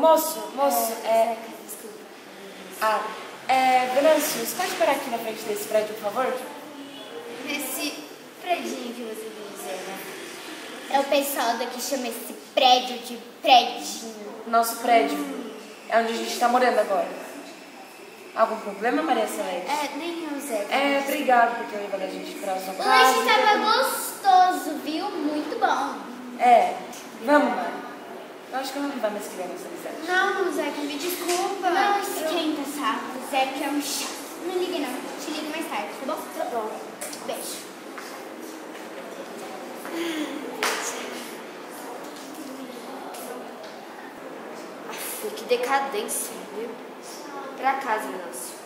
Moço, desculpa. Belâncio, você pode parar aqui na frente desse prédio, por favor? Esse prédio que você quer dizer, né? É o pessoal daqui chama esse prédio de prédinho. Nosso prédio. É onde a gente tá morando agora. Algum problema, Maria Celeste? Nenhum, Zé. Obrigado por ter levado a gente pra sua casa. O lanche tava gostoso, viu? Muito bom. Vamos, Mari. Eu acho que eu não vou mais querer nessa amizade. Não, Zé, me desculpa. Não esquenta, sabe? O Zé que é um chato. Não liga, não. Te ligo mais tarde, tá bom? Tá bom. Beijo. Que decadência, viu? Pra casa, Belâncio.